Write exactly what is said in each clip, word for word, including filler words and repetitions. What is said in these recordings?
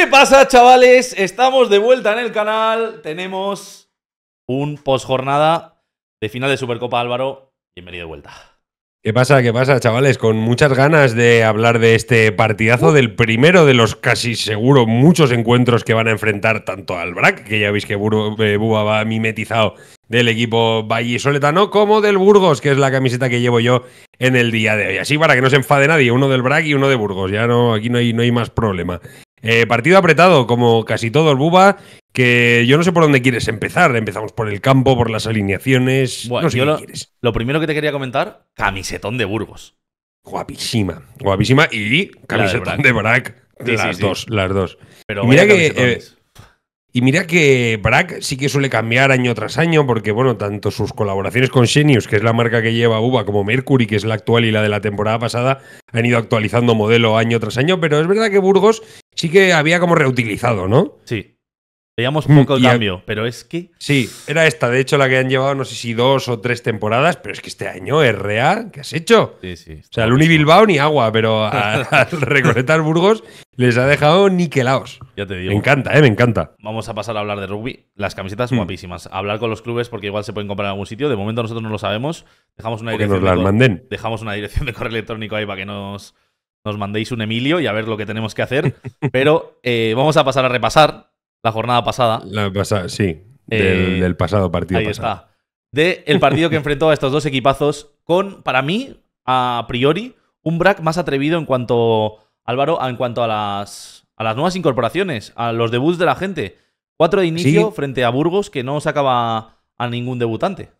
¿Qué pasa, chavales? Estamos de vuelta en el canal. Tenemos un postjornada de final de Supercopa, Álvaro. Bienvenido de vuelta. ¿Qué pasa? ¿Qué pasa, chavales? Con muchas ganas de hablar de este partidazo, del primero de los casi seguro muchos encuentros que van a enfrentar tanto al V R A C, que ya veis que Búa va mimetizado del equipo vallisoletano, como del Burgos, que es la camiseta que llevo yo en el día de hoy. Así para que no se enfade nadie, uno del V R A C y uno de Burgos. Ya no, aquí no hay, no hay más problema. Eh, partido apretado, como casi todo el Buba, que yo no sé por dónde quieres empezar. Empezamos por el campo, por las alineaciones. Bueno, no sé qué lo, quieres. Lo primero que te quería comentar, camisetón de Burgos. Guapísima, guapísima y camisetón de V R A C. Sí, las sí, dos, sí. las dos. Pero y mira que... Eh, y mira que V R A C sí que suele cambiar año tras año, porque bueno, tanto sus colaboraciones con Genius, que es la marca que lleva Uva, como Mercury, que es la actual y la de la temporada pasada, han ido actualizando modelo año tras año, pero es verdad que Burgos sí que había como reutilizado, ¿no? Sí. Veíamos poco mm, cambio, a... pero es que... Sí, era esta, de hecho, la que han llevado, no sé si dos o tres temporadas, pero es que este año, R A, ¿qué has hecho? Sí, sí. O sea, el Uni Bilbao ni agua, pero al Recoletas Burgos les ha dejado niquelaos. Ya te digo. Me encanta, ¿eh? Me encanta. Vamos a pasar a hablar de rugby. Las camisetas mm. guapísimas. A hablar con los clubes porque igual se pueden comprar en algún sitio. De momento nosotros no lo sabemos. Dejamos una, dirección, nos las de manden. Dejamos una dirección de correo electrónico ahí para que nos, nos mandéis un Emilio y a ver lo que tenemos que hacer. Pero eh, vamos a pasar a repasar la jornada pasada. La pasada, sí. Eh, del, del pasado partido. Ahí pasado. está. De el partido que enfrentó a estos dos equipazos con, para mí, a priori, un V R A C más atrevido en cuanto... Álvaro, en cuanto a las, a las nuevas incorporaciones, a los debuts de la gente. Cuatro de inicio sí. frente a Burgos, que no sacaba a ningún debutante.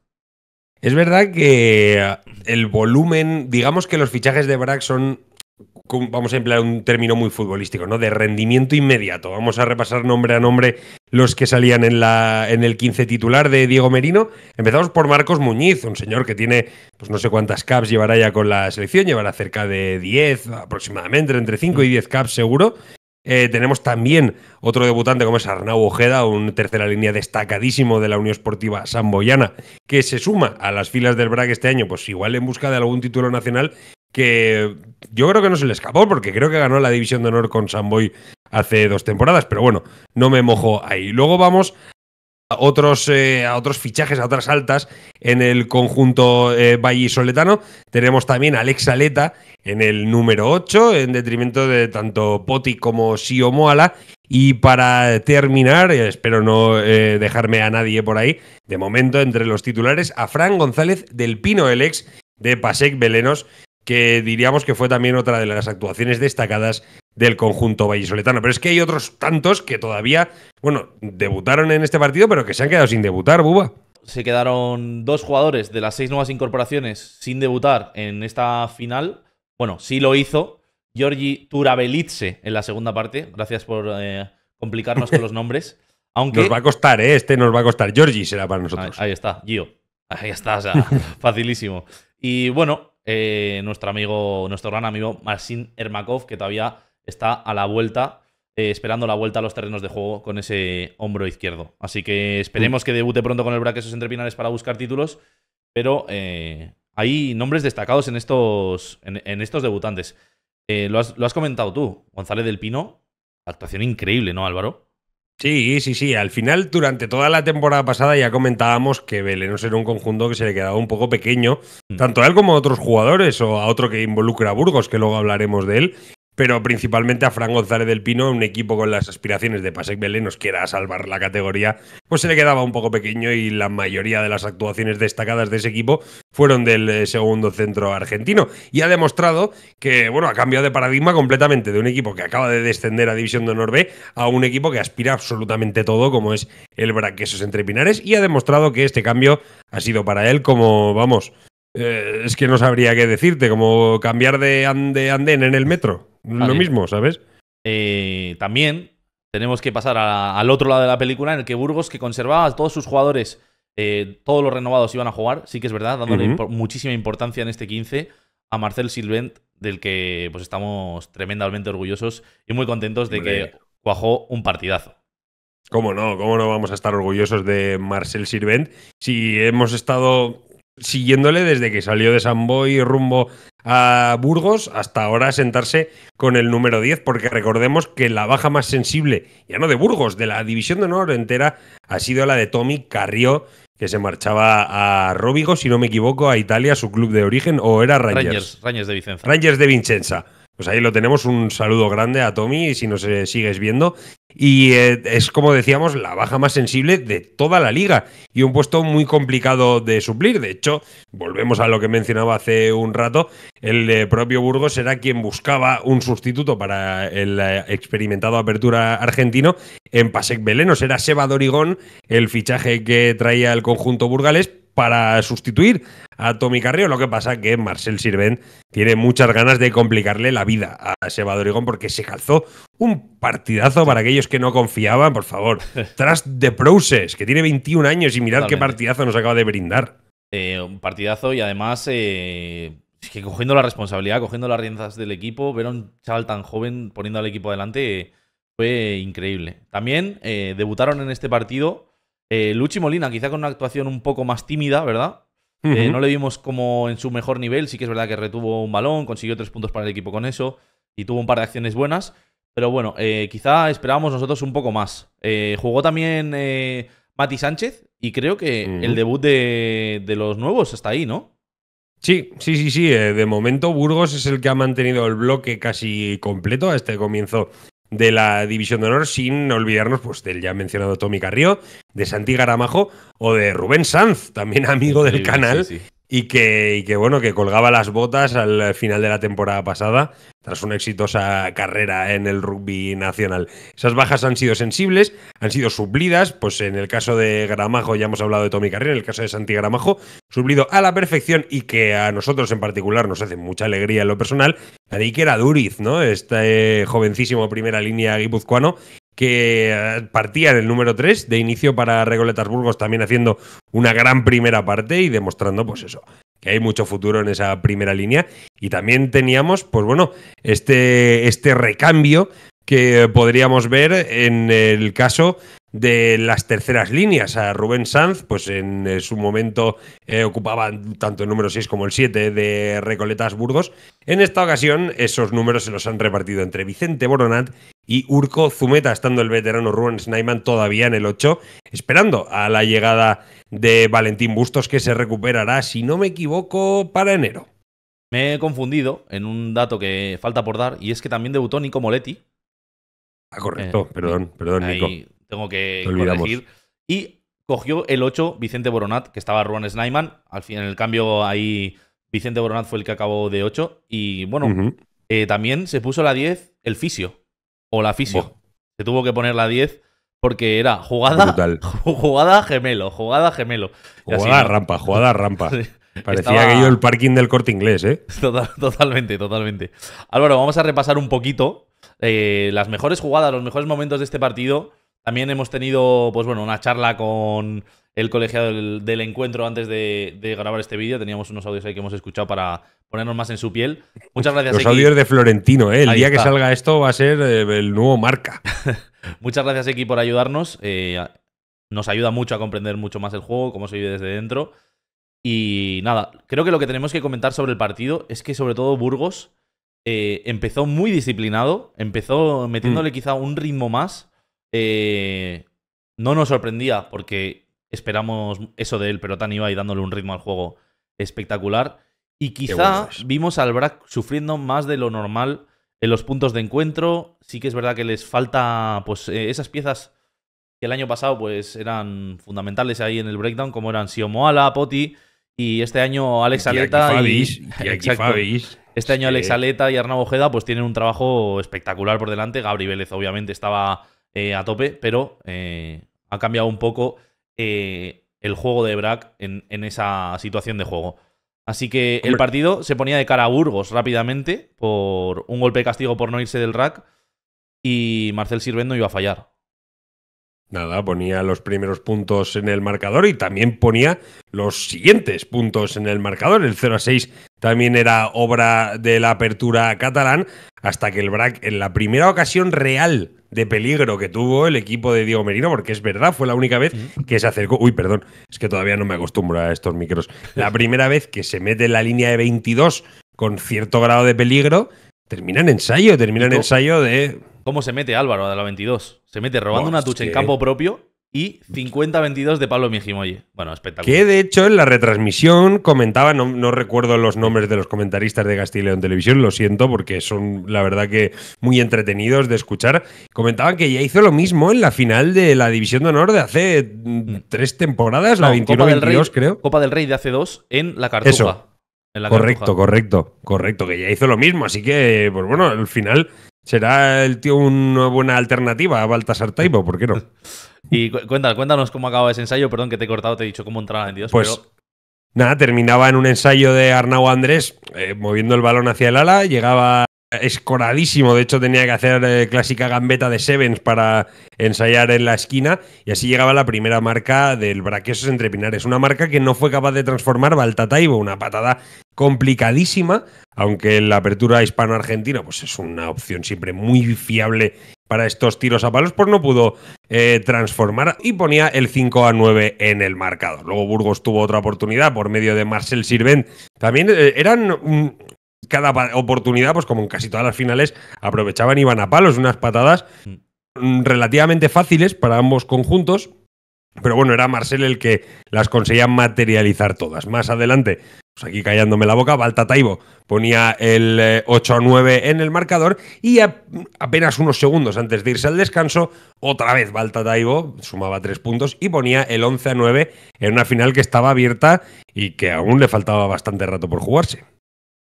Es verdad que el volumen, digamos que los fichajes de V R A C son, vamos a emplear un término muy futbolístico, ¿no? De rendimiento inmediato. Vamos a repasar nombre a nombre los que salían en, la, en el quince titular de Diego Merino. Empezamos por Marcos Muñiz, un señor que tiene, pues no sé cuántas caps llevará ya con la selección, llevará cerca de diez aproximadamente, entre cinco y diez caps seguro. Eh, tenemos también otro debutante como es Arnau Ojeda, un tercera línea destacadísimo de la Unión Esportiva Samboyana, que se suma a las filas del V R A C este año, pues igual en busca de algún título nacional, que yo creo que no se le escapó, porque creo que ganó la División de Honor con Samboy hace dos temporadas, pero bueno, no me mojo ahí. Luego vamos a otros, eh, a otros fichajes, a otras altas en el conjunto eh, vallisoletano. Tenemos también a Alex Aleta en el número ocho, en detrimento de tanto Poti como Sio Moala. Y para terminar, espero no eh, dejarme a nadie por ahí, de momento entre los titulares, a Fran González del Pino, el ex de Pasek Belenos, que diríamos que fue también otra de las actuaciones destacadas del conjunto vallisoletano. Pero es que hay otros tantos que todavía, bueno, debutaron en este partido, pero que se han quedado sin debutar, Buba. Se quedaron dos jugadores de las seis nuevas incorporaciones sin debutar en esta final. Bueno, sí lo hizo Giorgi Turabelidze en la segunda parte. Gracias por eh, complicarnos con los nombres. Aunque... Nos va a costar, ¿eh? Este nos va a costar. Giorgi será para nosotros. Ahí, ahí está, Gio. Ahí está, o sea, facilísimo. Y bueno... Eh, nuestro amigo, nuestro gran amigo Marcin Ermakov, que todavía está a la vuelta, eh, esperando la vuelta a los terrenos de juego con ese hombro izquierdo. Así que esperemos que debute pronto con el V R A C Quesos Entrepinares para buscar títulos, pero eh, hay nombres destacados en estos, en, en estos debutantes. Eh, lo, has, lo has comentado tú, González del Pino, actuación increíble, ¿no, Álvaro? Sí, sí, sí. Al final, durante toda la temporada pasada ya comentábamos que Belenos era un conjunto que se le quedaba un poco pequeño, tanto a él como a otros jugadores o a otro que involucra a Burgos, que luego hablaremos de él, pero principalmente a Fran González del Pino, un equipo con las aspiraciones de Pasek Belenos, que era salvar la categoría, pues se le quedaba un poco pequeño y la mayoría de las actuaciones destacadas de ese equipo fueron del segundo centro argentino. Y ha demostrado que, bueno, ha cambiado de paradigma completamente de un equipo que acaba de descender a División de Honor B a un equipo que aspira absolutamente todo, como es el V R A C Quesos Entrepinares, y ha demostrado que este cambio ha sido para él como, vamos, eh, es que no sabría qué decirte, como cambiar de ande, andén en el metro. Vale. Lo mismo, ¿sabes? Eh, también tenemos que pasar a, al otro lado de la película, en el que Burgos, que conservaba a todos sus jugadores... Eh, todos los renovados iban a jugar, sí que es verdad, dándole uh-huh. impo- muchísima importancia en este quince a Marcel Sirvent, del que pues estamos tremendamente orgullosos y muy contentos de Hombre. que cuajó un partidazo. ¿Cómo no? ¿Cómo no vamos a estar orgullosos de Marcel Sirvent si hemos estado siguiéndole desde que salió de Samboy rumbo a Burgos hasta ahora sentarse con el número diez, porque recordemos que la baja más sensible, ya no de Burgos, de la división de honor entera, ha sido la de Tommy Carrió, que se marchaba a Róbigo, si no me equivoco, a Italia, su club de origen, o era Rangers. Rangers, Rangers de Vicenza. Rangers de Vicenza. Pues ahí lo tenemos, un saludo grande a Tommy, si nos eh, sigues viendo. Y eh, es, como decíamos, la baja más sensible de toda la liga y un puesto muy complicado de suplir. De hecho, volvemos a lo que mencionaba hace un rato, el eh, propio Burgos era quien buscaba un sustituto para el eh, experimentado apertura argentino en Pasek Belenos. Era Seba Dorigón el fichaje que traía el conjunto burgalés para sustituir a Tommy Carrió. Lo que pasa que Marcel Sirvent tiene muchas ganas de complicarle la vida a Seba Dorigón, porque se calzó un partidazo para aquellos que no confiaban, por favor. Tras de Prouses, que tiene veintiún años y mirad Totalmente. Qué partidazo nos acaba de brindar. Eh, un partidazo y además eh, es que cogiendo la responsabilidad, cogiendo las riendas del equipo, ver a un chaval tan joven poniendo al equipo adelante eh, fue increíble. También eh, debutaron en este partido Eh, Luchi Molina, quizá con una actuación un poco más tímida, ¿verdad? Uh-huh. eh, no le vimos como en su mejor nivel. Sí que es verdad que retuvo un balón, consiguió tres puntos para el equipo con eso y tuvo un par de acciones buenas. Pero bueno, eh, quizá esperábamos nosotros un poco más. Eh, jugó también eh, Mati Sánchez y creo que uh-huh. el debut de, de los nuevos está ahí, ¿no? Sí, sí, sí, sí. Eh, de momento Burgos es el que ha mantenido el bloque casi completo a este comienzo de la división de honor, sin olvidarnos pues del ya mencionado Tommy Carrió, de Santi Gramajo o de Rubén Sanz, también amigo del sí, canal, sí, sí. Y, que, y que bueno, que colgaba las botas al final de la temporada pasada tras una exitosa carrera en el rugby nacional. Esas bajas han sido sensibles, han sido suplidas, pues en el caso de Gramajo ya hemos hablado de Tommy Carrió, en el caso de Santi Gramajo, suplido a la perfección y que a nosotros en particular nos hace mucha alegría en lo personal, la de Iker Aduriz, ¿no? Este jovencísimo primera línea guipuzcoano que partía en el número tres de inicio para Recoletas Burgos, también haciendo una gran primera parte y demostrando pues eso, que hay mucho futuro en esa primera línea. Y también teníamos, pues bueno, este, este recambio que podríamos ver en el caso de las terceras líneas. A Rubén Sanz, pues en su momento eh, ocupaba tanto el número seis como el siete de Recoletas Burgos. En esta ocasión esos números se los han repartido entre Vicente Boronat y Urco Zumeta, estando el veterano Ruan Snyman todavía en el ocho, esperando a la llegada de Valentín Bustos, que se recuperará, si no me equivoco, para enero. Me he confundido en un dato que falta por dar, y es que también debutó Nico Moletti. Ah, correcto, eh, perdón, perdón, ahí... Nico. Tengo que corregir. Y cogió el ocho Vicente Boronat, que estaba Ruan Snyman. Al fin, en el cambio ahí Vicente Boronat fue el que acabó de ocho. Y bueno, uh-huh. eh, también se puso la diez el fisio. O la fisio. Bo. Se tuvo que poner la diez porque era jugada, jugada gemelo, jugada gemelo. Jugada así, rampa, ¿no? Jugada rampa. Parecía Estaba... aquello el parking del Corte Inglés, ¿eh? Total, totalmente, totalmente. Álvaro, vamos a repasar un poquito eh, las mejores jugadas, los mejores momentos de este partido. También hemos tenido, pues bueno, una charla con el colegiado del, del encuentro antes de, de grabar este vídeo. Teníamos unos audios ahí que hemos escuchado para ponernos más en su piel. Muchas gracias, Los X. audios de Florentino, ¿eh? El ahí día está. Que salga esto va a ser el nuevo Marca. Muchas gracias, X, por ayudarnos. Eh, nos ayuda mucho a comprender mucho más el juego, cómo se vive desde dentro. Y nada, creo que lo que tenemos que comentar sobre el partido es que, sobre todo, Burgos eh, empezó muy disciplinado, empezó metiéndole mm. quizá un ritmo más. Eh, no nos sorprendía porque esperamos eso de él, pero tan iba y dándole un ritmo al juego espectacular. Y quizá vimos al V R A C sufriendo más de lo normal en los puntos de encuentro. Sí que es verdad que les falta pues eh, esas piezas que el año pasado pues eran fundamentales ahí en el breakdown, como eran Sio Moala, Poti y este año Alex Aleta y, y este año Alex Aleta y Arnau Ojeda pues tienen un trabajo espectacular por delante. Gabri obviamente estaba Eh, a tope, pero eh, ha cambiado un poco eh, el juego de V R A C en, en esa situación de juego. Así que Hombre. El partido se ponía de cara a Burgos rápidamente por un golpe de castigo por no irse del R A C y Marcel Sirvent no iba a fallar. Nada, ponía los primeros puntos en el marcador y también ponía los siguientes puntos en el marcador. El cero a seis también era obra de la apertura catalán, hasta que el V R A C en la primera ocasión real de peligro que tuvo el equipo de Diego Merino, porque es verdad, fue la única vez que se acercó... Uy, perdón, es que todavía no me acostumbro a estos micros. La primera vez que se mete en la línea de veintidós con cierto grado de peligro, termina en ensayo, termina en ensayo de... ¿Cómo se mete Álvaro a la veintidós? Se mete robando Hostia. una tucha en campo propio y cincuenta veintidós de Pablo Mijimoye. Bueno, espectacular. Que de hecho en la retransmisión comentaba, no, no recuerdo los nombres de los comentaristas de Castilla y León Televisión, lo siento porque son la verdad que muy entretenidos de escuchar, comentaban que ya hizo lo mismo en la final de la División de Honor de hace tres temporadas, no, la veintiuno veintidós creo. Copa del Rey de hace dos en la Cartuja. Eso. Correcto, cartuja. correcto, correcto, que ya hizo lo mismo, así que, pues bueno, al final será el tío una buena alternativa a Baltasar Taibo, ¿por qué no? Y cu cuéntanos, cuéntanos cómo acaba ese ensayo, perdón que te he cortado, te he dicho cómo entraba la veintidós, pues, pero... nada, terminaba en un ensayo de Arnau Andrés, eh, moviendo el balón hacia el ala, llegaba escoradísimo, de hecho tenía que hacer eh, clásica gambeta de Sevens para ensayar en la esquina, y así llegaba la primera marca del V R A C Quesos Entrepinares, una marca que no fue capaz de transformar Baltataibo, una patada complicadísima, aunque la apertura hispano-argentina pues es una opción siempre muy fiable para estos tiros a palos, pues no pudo eh, transformar y ponía el cinco a nueve en el marcador. Luego Burgos tuvo otra oportunidad por medio de Marcel Sirvent, también eh, eran... Mm, cada oportunidad, pues como en casi todas las finales, aprovechaban y iban a palos, unas patadas relativamente fáciles para ambos conjuntos, pero bueno, era Marcel el que las conseguía materializar todas. Más adelante, pues aquí callándome la boca, Baltataibo ponía el ocho a nueve en el marcador y a, apenas unos segundos antes de irse al descanso, otra vez Baltataibo sumaba tres puntos y ponía el once a nueve en una final que estaba abierta y que aún le faltaba bastante rato por jugarse.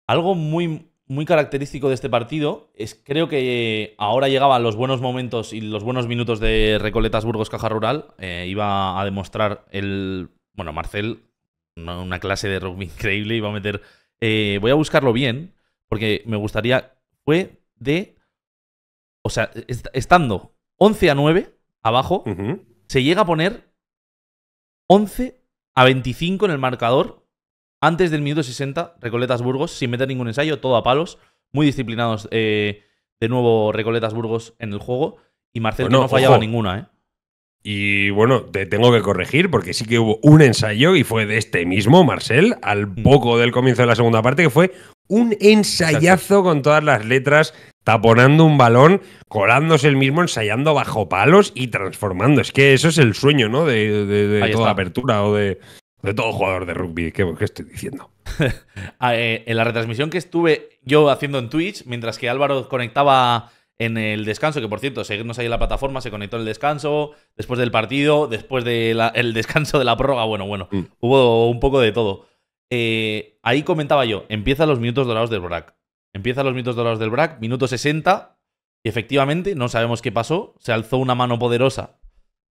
Algo muy, muy característico de este partido es creo que ahora llegaban los buenos momentos y los buenos minutos de Recoletas Burgos Caja Rural. Eh, iba a demostrar el... Bueno, Marcel, una clase de rugby increíble, iba a meter... Eh, voy a buscarlo bien, porque me gustaría... Fue de... O sea, estando once a nueve abajo, uh-huh. se llega a poner once a veinticinco en el marcador. Antes del minuto sesenta, Recoletas Burgos, sin meter ningún ensayo, todo a palos. Muy disciplinados eh, de nuevo Recoletas Burgos en el juego. Y Marcel bueno, no fallaba ojo. ninguna, ¿eh? Y bueno, te tengo que corregir porque sí que hubo un ensayo y fue de este mismo Marcel al poco del comienzo de la segunda parte, que fue un ensayazo Exacto. con todas las letras, taponando un balón, colándose el mismo, ensayando bajo palos y transformando. Es que eso es el sueño, ¿no? De, de, de toda está. apertura o de... De todo jugador de rugby, ¿qué, qué estoy diciendo? eh, en la retransmisión que estuve yo haciendo en Twitch, mientras que Álvaro conectaba en el descanso, que por cierto, seguirnos ahí en la plataforma, se conectó en el descanso, después del partido, después del de descanso de la prórroga, bueno, bueno, mm. hubo un poco de todo. Eh, ahí comentaba yo, empiezan los minutos dorados del V R A C. Empiezan los minutos dorados del V R A C, minuto sesenta, y efectivamente, no sabemos qué pasó, se alzó una mano poderosa,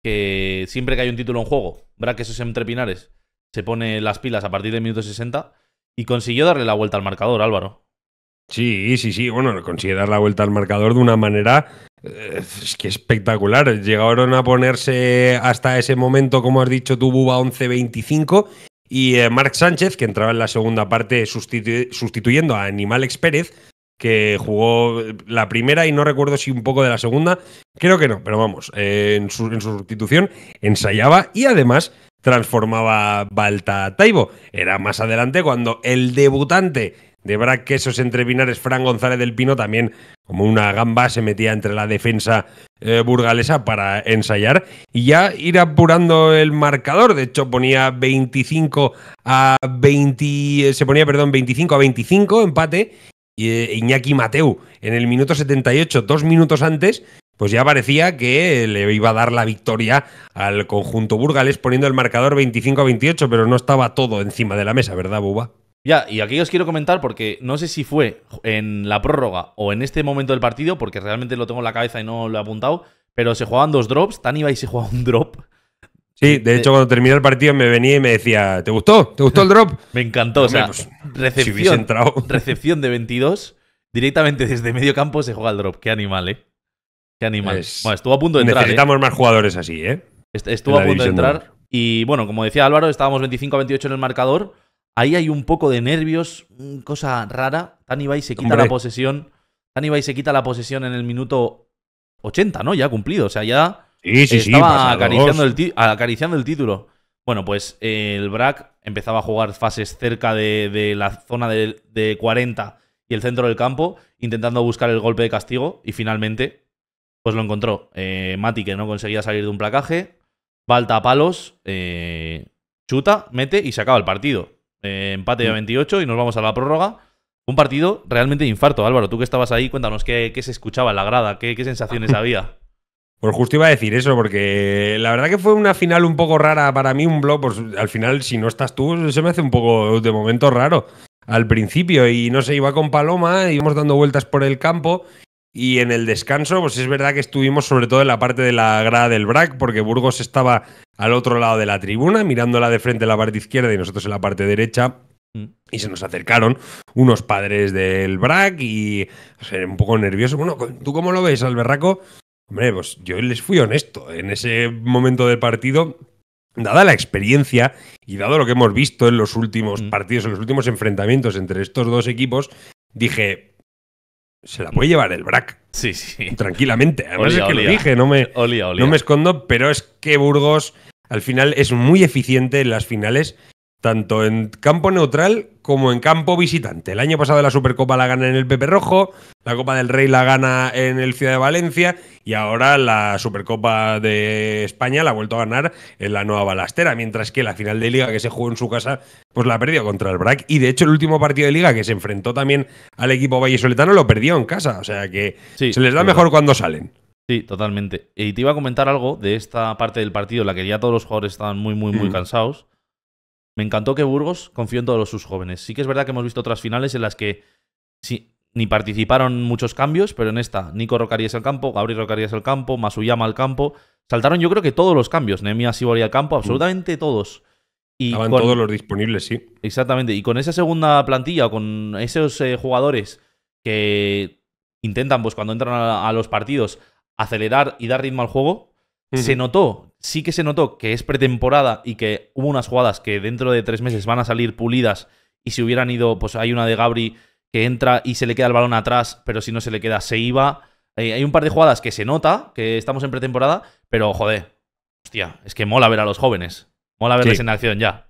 que siempre que hay un título en juego, V R A C Quesos Entrepinares, se pone las pilas a partir del minuto sesenta y consiguió darle la vuelta al marcador, Álvaro. Sí, sí, sí. Bueno, consiguió dar la vuelta al marcador de una manera eh, es que espectacular. Llegaron a ponerse hasta ese momento, como has dicho tú, Buba, once veinticinco. Y eh, Marc Sánchez, que entraba en la segunda parte sustitu sustituyendo a Animalex Pérez, que jugó la primera y no recuerdo si un poco de la segunda. Creo que no, pero vamos, eh, en, su, en su sustitución ensayaba y además... transformaba Baltataibo. Era más adelante cuando el debutante de V R A C Quesos Entrepinares, Fran González del Pino, también como una gamba se metía entre la defensa eh, burgalesa para ensayar y ya ir apurando el marcador. De hecho ponía veinticinco a veinte, se ponía perdón veinticinco a veinticinco empate. Y Iñaki Mateu en el minuto setenta y ocho, dos minutos antes, pues ya parecía que le iba a dar la victoria al conjunto burgalés poniendo el marcador veinticinco a veintiocho, pero no estaba todo encima de la mesa, ¿verdad, Buba? Ya, y aquí os quiero comentar porque no sé si fue en la prórroga o en este momento del partido, porque realmente lo tengo en la cabeza y no lo he apuntado, pero se jugaban dos drops, Tani iba y se jugaba un drop. Sí, de hecho cuando terminé el partido me venía y me decía, ¿te gustó? ¿Te gustó el drop? Me encantó, Hombre, o sea, pues, recepción, si recepción de veintidós, directamente desde medio campo se juega el drop. Qué animal, ¿eh? Qué animal. Es... Bueno, estuvo a punto de entrar. Necesitamos ¿eh? más jugadores así, ¿eh? Estuvo a punto de entrar. North. Y bueno, como decía Álvaro, estábamos veinticinco a veintiocho en el marcador. Ahí hay un poco de nervios, cosa rara. Tanibay se quita Hombre. la posesión. Tanibay se quita la posesión en el minuto ochenta, ¿no? Ya cumplido, o sea, ya... Sí, sí, estaba sí, acariciando, el acariciando el título. Bueno, pues eh, el V R A C empezaba a jugar fases cerca de, de la zona de, de cuarenta y el centro del campo, intentando buscar el golpe de castigo, y finalmente pues lo encontró. Eh, Mati, que no conseguía salir de un placaje, Balta a palos, eh, chuta, mete y se acaba el partido. Eh, empate sí. a veintiocho y nos vamos a la prórroga. Un partido realmente de infarto. Álvaro, tú que estabas ahí, cuéntanos qué, qué se escuchaba en la grada, qué, qué sensaciones había. Pues justo iba a decir eso, porque la verdad que fue una final un poco rara para mí, un blog, pues al final si no estás tú se me hace un poco de momento raro al principio, y no sé, iba con Paloma, íbamos dando vueltas por el campo y en el descanso pues es verdad que estuvimos sobre todo en la parte de la grada del V R A C, porque Burgos estaba al otro lado de la tribuna mirándola de frente en la parte izquierda y nosotros en la parte derecha. Y se nos acercaron unos padres del V R A C y o sea, un poco nervioso. Bueno, ¿tú cómo lo ves al berraco? Hombre, pues yo les fui honesto. En ese momento del partido, dada la experiencia y dado lo que hemos visto en los últimos mm. partidos, en los últimos enfrentamientos entre estos dos equipos, dije, se la puede llevar el V R A C. Sí, sí. Tranquilamente. Además olía, es que olía. Lo dije, no me, olía, olía. no me escondo, pero es que Burgos al final es muy eficiente en las finales, tanto en campo neutral como en campo visitante. El año pasado la Supercopa la gana en el Pepe Rojo, la Copa del Rey la gana en el Ciudad de Valencia y ahora la Supercopa de España la ha vuelto a ganar en la Nueva Balastera, mientras que la final de Liga que se jugó en su casa pues la perdió contra el V R A C, y de hecho el último partido de Liga que se enfrentó también al equipo vallisoletano lo perdió en casa, o sea que sí, se les da mejor cuando salen. Sí, totalmente. Y te iba a comentar algo de esta parte del partido en la que ya todos los jugadores estaban muy, muy, muy mm. cansados. Me encantó que Burgos confió en todos sus jóvenes. Sí que es verdad que hemos visto otras finales en las que sí, ni participaron muchos cambios, pero en esta, Nico Rocarías al campo, Gabri Rocarías al campo, Masuyama al campo. Saltaron yo creo que todos los cambios. Nemia Sibori al campo, absolutamente todos. Y estaban con, todos los disponibles, sí. Exactamente. Y con esa segunda plantilla, con esos eh, jugadores que intentan, pues cuando entran a, a los partidos, acelerar y dar ritmo al juego, uh-huh. se notó. Sí que se notó que es pretemporada y que hubo unas jugadas que dentro de tres meses van a salir pulidas, y si hubieran ido, pues hay una de Gabri que entra y se le queda el balón atrás, pero si no se le queda, se iba. Eh, hay un par de jugadas que se nota que estamos en pretemporada, pero joder, hostia, es que mola ver a los jóvenes, mola verles sí. en acción ya.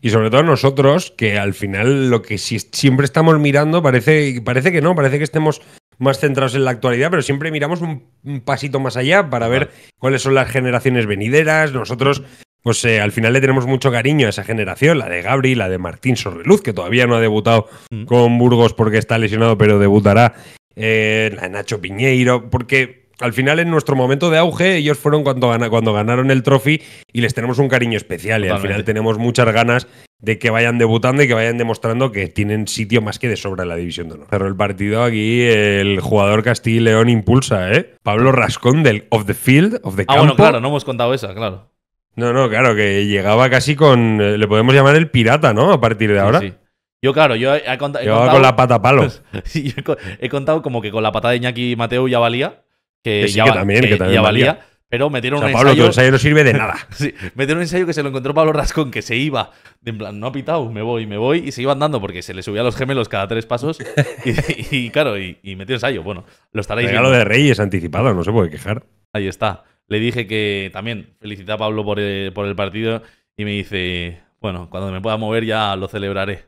Y sobre todo nosotros, que al final lo que siempre estamos mirando, parece, parece que no, parece que estemos más centrados en la actualidad, pero siempre miramos un, un pasito más allá para ver cuáles son las generaciones venideras. Nosotros, pues eh, al final le tenemos mucho cariño a esa generación, la de Gabri, la de Martín Sorreluz, que todavía no ha debutado con Burgos porque está lesionado, pero debutará, eh, la de Nacho Piñeiro, porque al final en nuestro momento de auge ellos fueron cuando, cuando ganaron el trophy y les tenemos un cariño especial. Totalmente. Y al final tenemos muchas ganas de que vayan debutando y que vayan demostrando que tienen sitio más que de sobra en la División de Honor. Pero el partido aquí, el jugador Castilla y León impulsa, ¿eh? Pablo Rascón del Off the Field, Off the Campo. Ah, bueno, claro, no hemos contado esa, claro. No, no, claro, que llegaba casi con... Le podemos llamar el pirata, ¿no? A partir de ahora. Sí, sí. Yo, claro, yo he, he, he contado... Llegaba con la pata palo. Sí, yo he, he contado como que con la patada de Iñaki Mateu ya valía. Que, que, sí, ya, que también, que, que también ya valía. valía. Pero metieron, o sea, un Pablo, ensayo... Pablo, tu ensayo no sirve de nada. Sí, metieron un ensayo que se lo encontró Pablo Rascón, que se iba, de en plan, no ha pitado, me voy, me voy, y se iba andando porque se le subía a los gemelos cada tres pasos. Y, y claro, y, y metió ensayo. Bueno, lo estaréis viendo. Regalo de Reyes anticipado, no se puede quejar. Ahí está. Le dije que también felicité a Pablo por el, por el partido y me dice, bueno, cuando me pueda mover ya lo celebraré.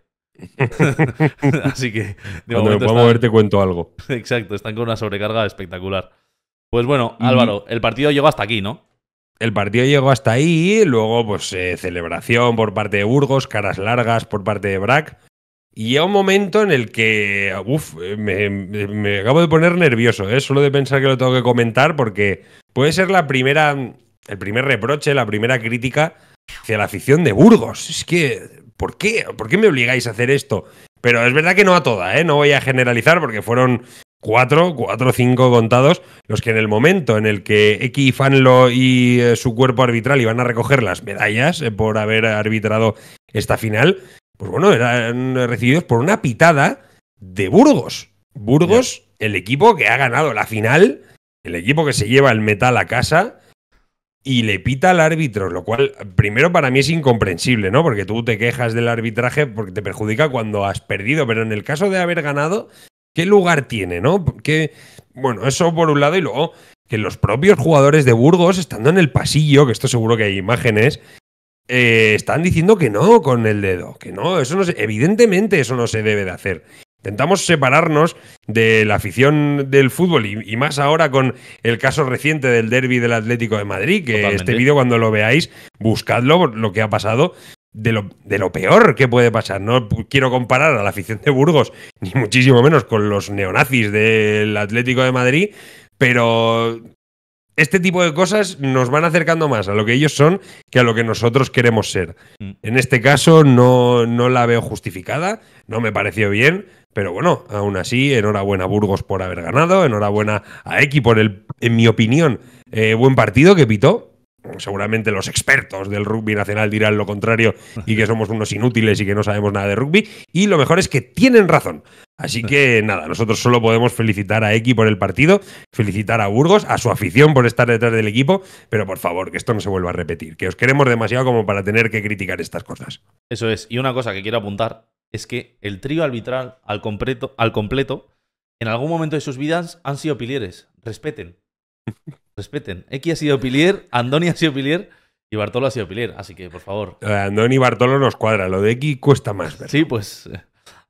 Así que... Cuando me pueda mover te cuento algo. Exacto, están con una sobrecarga espectacular. Pues bueno, Álvaro, el partido llegó hasta aquí, ¿no? El partido llegó hasta ahí, luego pues eh, celebración por parte de Burgos, caras largas por parte de V R A C, y llega un momento en el que, uff, me, me acabo de poner nervioso, ¿eh? Solo de pensar que lo tengo que comentar, porque puede ser la primera, el primer reproche, la primera crítica hacia la afición de Burgos. Es que, ¿por qué? ¿Por qué me obligáis a hacer esto? Pero es verdad que no a toda, ¿eh? No voy a generalizar porque fueron... Cuatro, cuatro o cinco contados los que en el momento en el que X Fanlo y eh, su cuerpo arbitral iban a recoger las medallas eh, por haber arbitrado esta final, pues bueno, eran recibidos por una pitada de Burgos. Burgos, sí. El equipo que ha ganado la final, el equipo que se lleva el metal a casa, y le pita al árbitro, lo cual primero para mí es incomprensible, ¿no? Porque tú te quejas del arbitraje porque te perjudica cuando has perdido, pero en el caso de haber ganado... ¿Qué lugar tiene, no? Porque, bueno, eso por un lado, y luego que los propios jugadores de Burgos, estando en el pasillo, que esto seguro que hay imágenes, eh, están diciendo que no con el dedo, que no, eso no se, evidentemente eso no se debe de hacer. Intentamos separarnos de la afición del fútbol y, y más ahora con el caso reciente del derbi del Atlético de Madrid, que totalmente. Este vídeo cuando lo veáis, buscadlo, lo que ha pasado, de lo, de lo peor que puede pasar. No quiero comparar a la afición de Burgos, ni muchísimo menos con los neonazis del Atlético de Madrid, pero este tipo de cosas nos van acercando más a lo que ellos son que a lo que nosotros queremos ser. En este caso no, no la veo justificada, no me pareció bien. Pero bueno, aún así, enhorabuena a Burgos por haber ganado, enhorabuena a X por el, en mi opinión, eh, buen partido que pitó. Seguramente los expertos del rugby nacional dirán lo contrario y que somos unos inútiles y que no sabemos nada de rugby. Y lo mejor es que tienen razón. Así que nada, nosotros solo podemos felicitar a X por el partido, felicitar a Burgos, a su afición por estar detrás del equipo, pero por favor, que esto no se vuelva a repetir, que os queremos demasiado como para tener que criticar estas cosas. Eso es, y una cosa que quiero apuntar es que el trío arbitral al completo, al completo, en algún momento de sus vidas han sido pilieres. Respeten. Respeten. X ha sido pilier, Andoni ha sido pilier y Bartolo ha sido pilier. Así que, por favor. Andoni y Bartolo nos cuadra. Lo de X cuesta más, ¿verdad? Sí, pues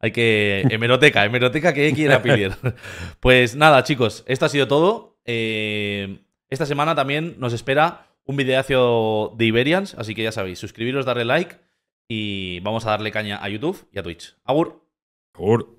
hay que... Hemeroteca. Hemeroteca que X era pilier. Pues nada, chicos. Esto ha sido todo. Eh, esta semana también nos espera un videazo de Iberians. Así que ya sabéis, suscribiros, darle like. Y vamos a darle caña a YouTube y a Twitch. Agur. Agur.